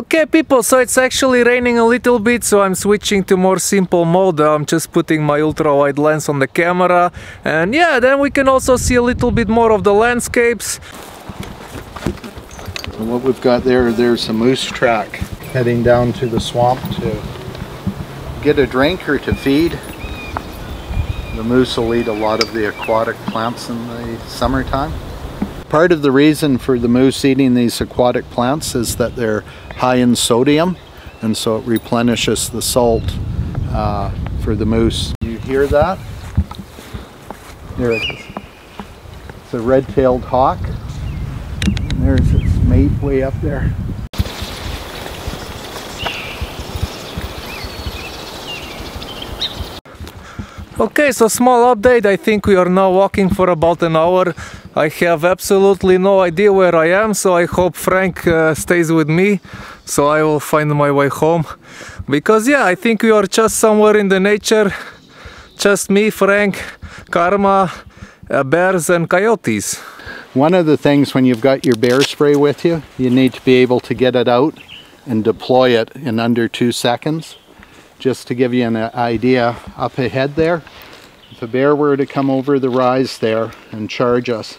Okay people, so it's actually raining a little bit, so I'm switching to more simple mode. I'm just putting my ultra wide lens on the camera, and yeah, then we can also see a little bit more of the landscapes. And what we've got there, there's a moose track heading down to the swamp to get a drink or to feed. The moose will eat a lot of the aquatic plants in the summertime. Part of the reason for the moose eating these aquatic plants is that they're high in sodium, and so it replenishes the salt for the moose. You hear that? There it is. It's a red-tailed hawk. And there's its mate way up there. Okay, so small update. I think we are now walking for about an hour. I have absolutely no idea where I am, so I hope Frank stays with me, so I will find my way home. Because yeah, I think we are just somewhere in the nature. Just me, Frank, Karma, bears and coyotes. One of the things when you've got your bear spray with you, you need to be able to get it out and deploy it in under 2 seconds. Just to give you an idea, up ahead there, if a bear were to come over the rise there and charge us,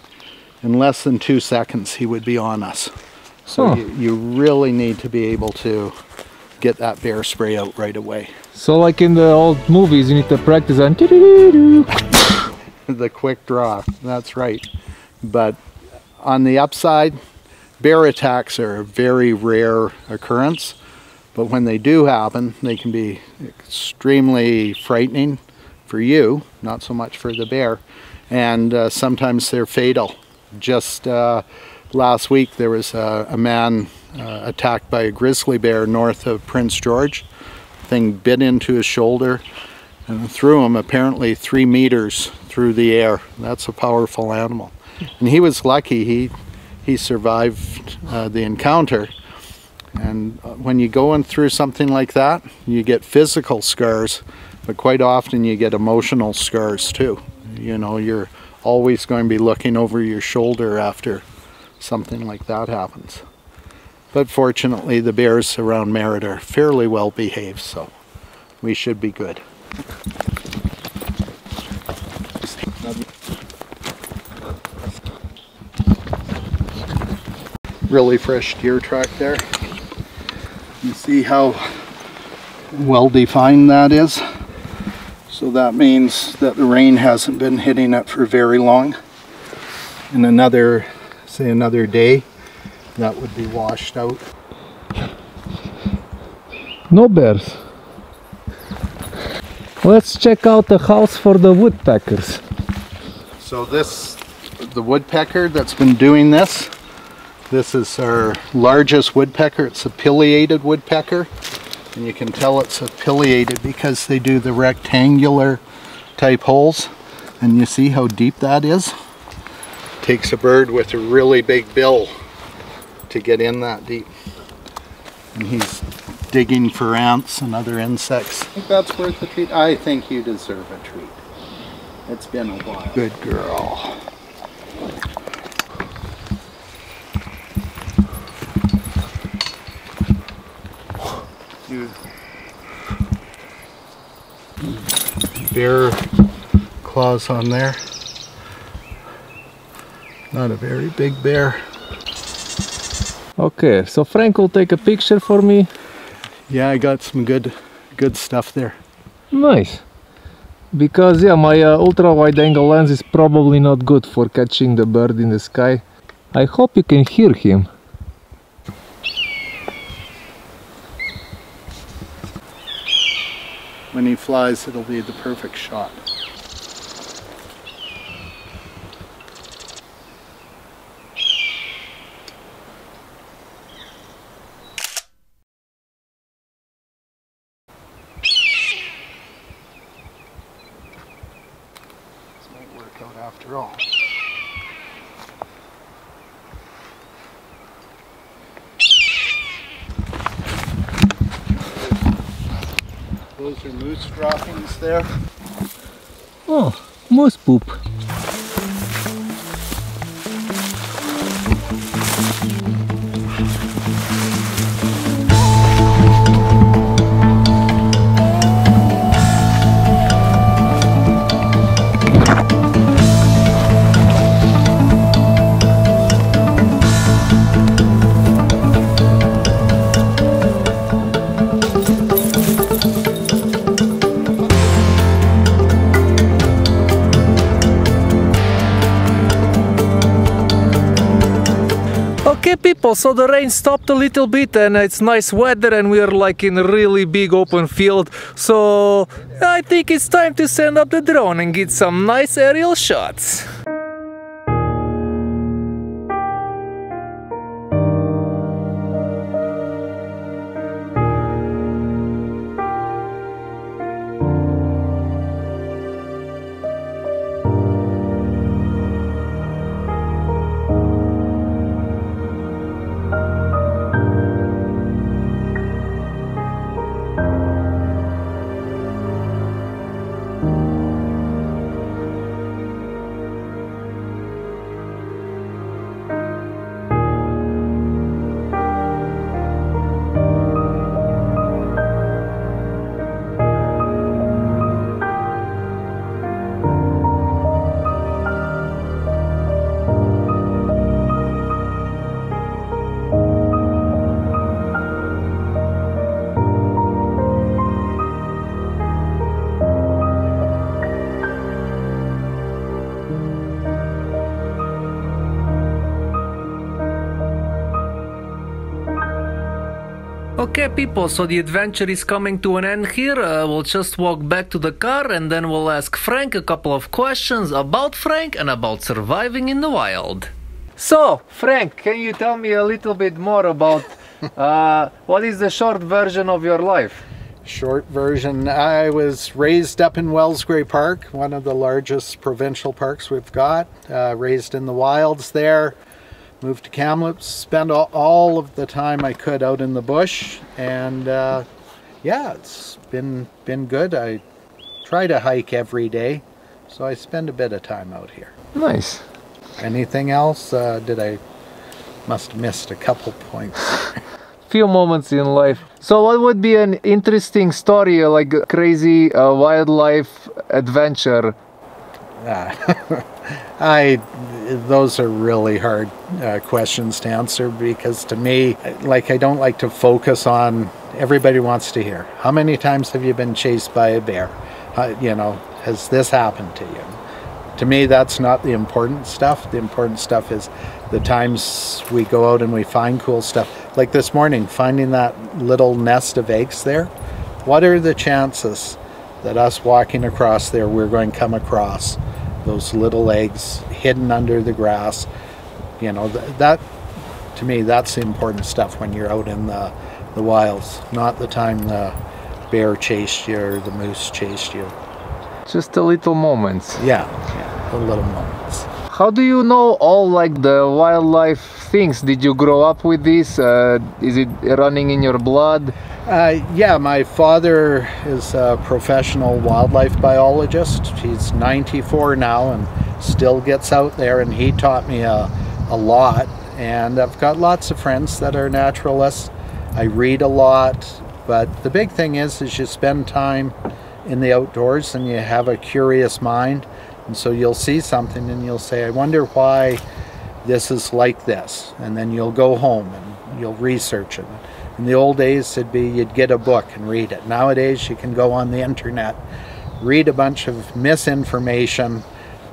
in less than 2 seconds he would be on us. So you really need to be able to get that bear spray out right away. So like in the old movies, you need to practice on the quick draw, that's right. But on the upside, bear attacks are a very rare occurrence. But when they do happen, they can be extremely frightening for you, not so much for the bear, and sometimes they're fatal. Just last week there was a man attacked by a grizzly bear north of Prince George. The thing bit into his shoulder and threw him apparently 3 meters through the air. That's a powerful animal. And he was lucky, he survived the encounter. And when you go in through something like that, you get physical scars, but quite often you get emotional scars too. You know, you're always going to be looking over your shoulder after something like that happens. But fortunately, the bears around Merritt are fairly well behaved, so we should be good. Really fresh deer track there. You see how well defined that is? So that means that the rain hasn't been hitting it for very long. In another, say another day, that would be washed out. No bears. Let's check out the house for the woodpeckers. So this, the woodpecker that's been doing this, this is our largest woodpecker. It's a pileated woodpecker. And you can tell it's a pileated because they do the rectangular type holes. And you see how deep that is? Takes a bird with a really big bill to get in that deep. And he's digging for ants and other insects. I think that's worth the treat. I think you deserve a treat. It's been a while. Good girl. Bear claws on there. Not a very big bear. Okay, so Frank will take a picture for me. Yeah, I got some good stuff there. Nice. Because yeah, my ultra wide angle lens is probably not good for catching the bird in the sky. I hope you can hear him. When he flies, it'll be the perfect shot. This might work out after all. Those are moose droppings there. Oh, moose poop. Okay people, so the rain stopped a little bit and it's nice weather and we're like in a really big open field, so I think it's time to send up the drone and get some nice aerial shots. Okay people, so the adventure is coming to an end here. We'll just walk back to the car and then we'll ask Frank a couple of questions about Frank and about surviving in the wild. So, Frank, can you tell me a little bit more about what is the short version of your life? Short version, I was raised up in Wells Gray Park, one of the largest provincial parks we've got. Raised in the wilds there. Moved to Kamloops, spent all of the time I could out in the bush, and yeah, it's been good. I try to hike every day, so I spend a bit of time out here. Nice. Anything else? Must have missed a couple points. Few moments in life. So what would be an interesting story, like a crazy wildlife adventure? Those are really hard questions to answer, because to me, like, I don't like to focus on, everybody wants to hear, how many times have you been chased by a bear? You know, has this happened to you? To me, that's not the important stuff. The important stuff is the times we go out and we find cool stuff. Like this morning, finding that little nest of eggs there. What are the chances that us walking across there, we're going to come across those little eggs hidden under the grass? You know, that to me, that's the important stuff when you're out in the wilds, not the time the bear chased you or the moose chased you. Just the little moments. Yeah, the little moments. How do you know all, like, the wildlife things? Did you grow up with this? Is it running in your blood? Yeah, my father is a professional wildlife biologist. He's 94 now and still gets out there, and he taught me a lot. And I've got lots of friends that are naturalists. I read a lot, but the big thing is you spend time in the outdoors and you have a curious mind. And so you'll see something and you'll say, I wonder why this is like this. And then you'll go home and you'll research it. In the old days, it'd be you'd get a book and read it. Nowadays, you can go on the internet, read a bunch of misinformation,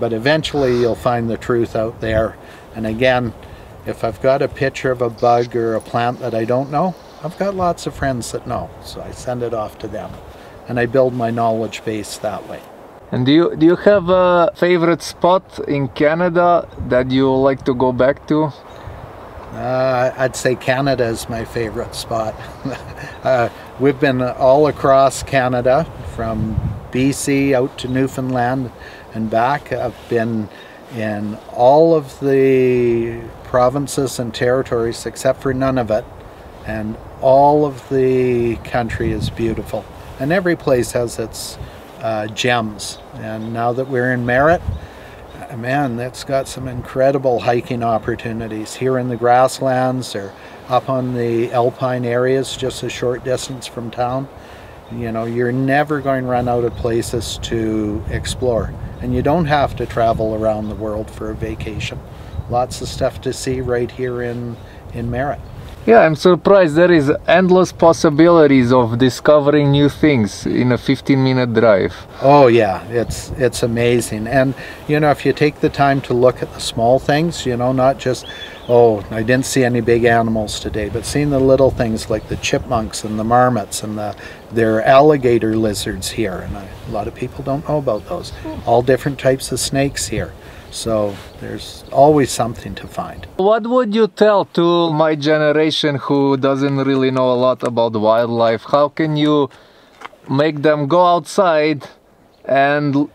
but eventually you'll find the truth out there. And again, if I've got a picture of a bug or a plant that I don't know, I've got lots of friends that know, so I send it off to them. And I build my knowledge base that way. And do you have a favorite spot in Canada that you like to go back to? I'd say Canada is my favorite spot. We've been all across Canada, from BC out to Newfoundland and back. I've been in all of the provinces and territories except for Nunavut, and all of the country is beautiful. And every place has its gems, and now that we're in Merritt, man, that's got some incredible hiking opportunities here in the grasslands or up on the alpine areas just a short distance from town. You know, you're never going to run out of places to explore, and you don't have to travel around the world for a vacation. Lots of stuff to see right here in Merritt. Yeah, I'm surprised there is endless possibilities of discovering new things in a 15-minute drive. Oh yeah, it's amazing. And you know, if you take the time to look at the small things, you know, not just, oh, I didn't see any big animals today, but seeing the little things like the chipmunks and the marmots and there are alligator lizards here, and a lot of people don't know about those. All different types of snakes here. So there's always something to find. What would you tell to my generation who doesn't really know a lot about wildlife? How can you make them go outside and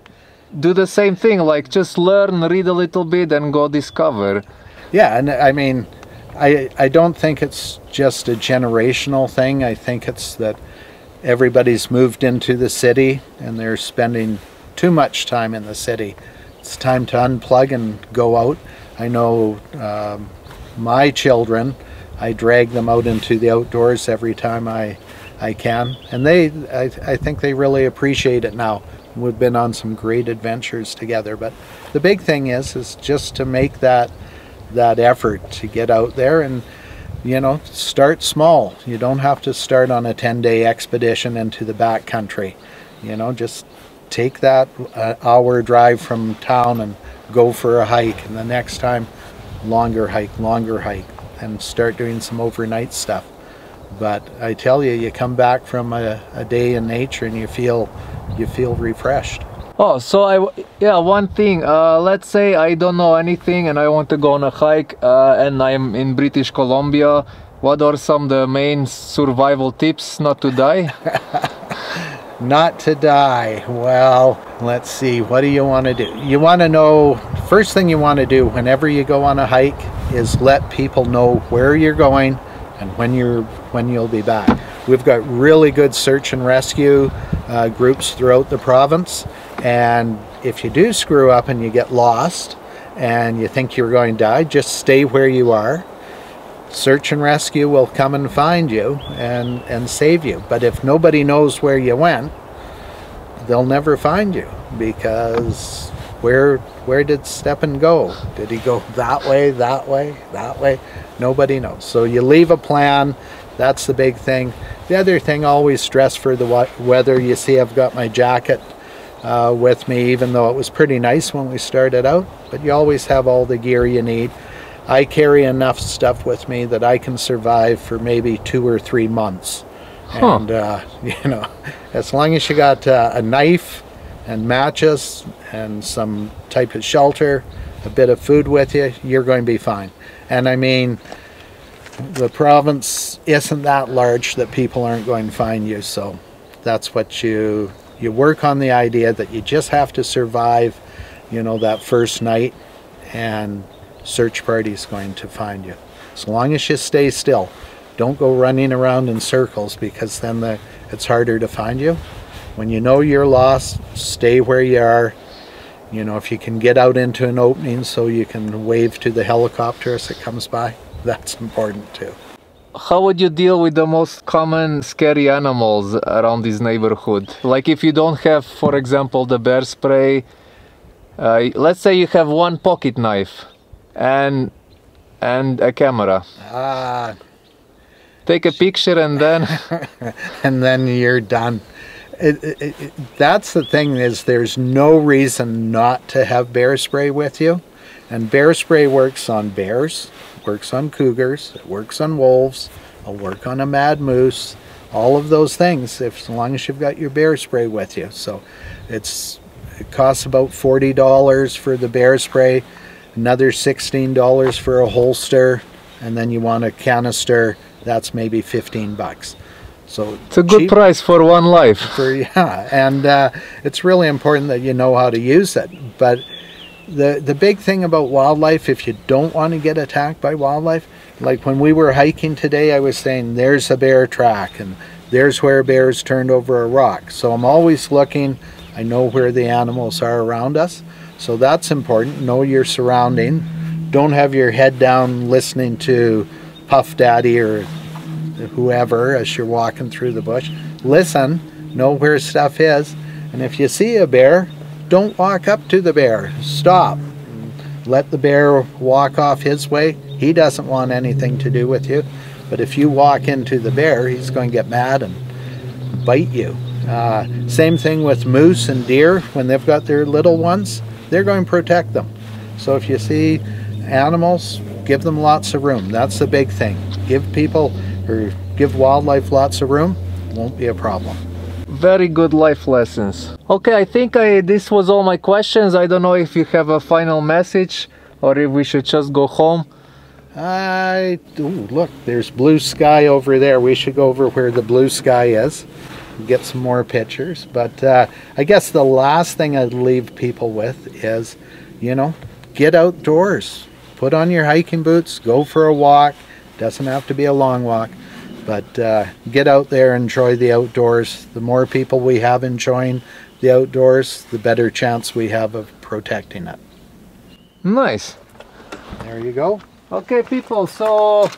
do the same thing, like just learn, read a little bit and go discover? Yeah, and I mean, I don't think it's just a generational thing. I think it's that everybody's moved into the city and they're spending too much time in the city. It's time to unplug and go out. I know my children, I drag them out into the outdoors every time I can. And I think they really appreciate it now. We've been on some great adventures together. But the big thing is just to make that effort to get out there and, you know, start small. You don't have to start on a 10-day expedition into the backcountry. You know, just take that hour drive from town and go for a hike, and the next time longer hike, and start doing some overnight stuff. But I tell you, you come back from a day in nature and you feel refreshed. Oh, so yeah, one thing, let's say I don't know anything and I want to go on a hike and I'm in British Columbia. What are some of the main survival tips not to die? Not to die. Well, let's see, what do you want to do? You want to know, first thing you want to do whenever you go on a hike is let people know where you're going and when you'll be back. We've got really good search and rescue groups throughout the province, and if you do screw up and you get lost and you think you're going to die, just stay where you are. Search and rescue will come and find you and save you. But if nobody knows where you went, they'll never find you, because where did Stepan go? Did he go that way? Nobody knows. So you leave a plan. That's the big thing. The other thing, always stress for the weather. You see, I've got my jacket with me, even though it was pretty nice when we started out, but you always have all the gear you need. I carry enough stuff with me that I can survive for maybe 2 or 3 months. Huh. And you know, as long as you got a knife and matches and some type of shelter, a bit of food with you, you're going to be fine. And I mean, the province isn't that large that people aren't going to find you, so that's what you work on, the idea that you just have to survive, you know, that first night, and search party's going to find you. As long as you stay still, don't go running around in circles, because then it's harder to find you. When you know you're lost, stay where you are. You know, if you can get out into an opening so you can wave to the helicopter as it comes by, that's important too. How would you deal with the most common scary animals around this neighborhood? Like if you don't have, for example, the bear spray, let's say you have one pocket knife and a camera. Take a picture and then and then you're done. That's the thing, is there's no reason not to have bear spray with you. And bear spray works on bears, works on cougars, it works on wolves, it'll work on a mad moose, all of those things, as long as you've got your bear spray with you. So it costs about $40 for the bear spray, another $16 for a holster, and then you want a canister, that's maybe 15 bucks. So it's a good price for one life. Yeah, and it's really important that you know how to use it. But the big thing about wildlife, if you don't want to get attacked by wildlife, like when we were hiking today, I was saying there's a bear track and there's where bears turned over a rock. So I'm always looking, I know where the animals are around us. So that's important. Know your surrounding. Don't have your head down listening to Puff Daddy or whoever as you're walking through the bush. Listen, know where stuff is. And if you see a bear, don't walk up to the bear. Stop. Let the bear walk off his way. He doesn't want anything to do with you. But if you walk into the bear, he's going to get mad and bite you. Same thing with moose and deer. When they've got their little ones, they're going to protect them. So if you see animals, give them lots of room. That's the big thing. Give people or give wildlife lots of room, won't be a problem. Very good life lessons. Okay, I think this was all my questions. I don't know if you have a final message or if we should just go home. Ooh, look, there's blue sky over there. We should go over where the blue sky is and get some more pictures. But I guess the last thing I'd leave people with is, you know, get outdoors. Put on your hiking boots, go for a walk. Doesn't have to be a long walk, but get out there, enjoy the outdoors. The more people we have enjoying the outdoors, the better chance we have of protecting it. Nice. There you go. Okay, people, so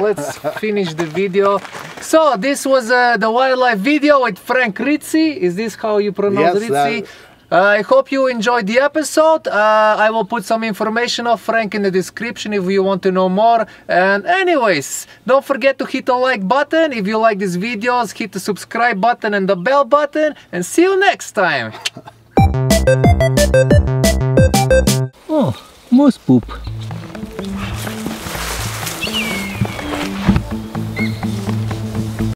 let's finish the video. So this was the wildlife video with Frank Ritcey. Is this how you pronounce Ritcey? I hope you enjoyed the episode. I will put some information of Frank in the description if you want to know more. And anyways, don't forget to hit the like button. If you like these videos, hit the subscribe button and the bell button. And see you next time. Oh, moose poop.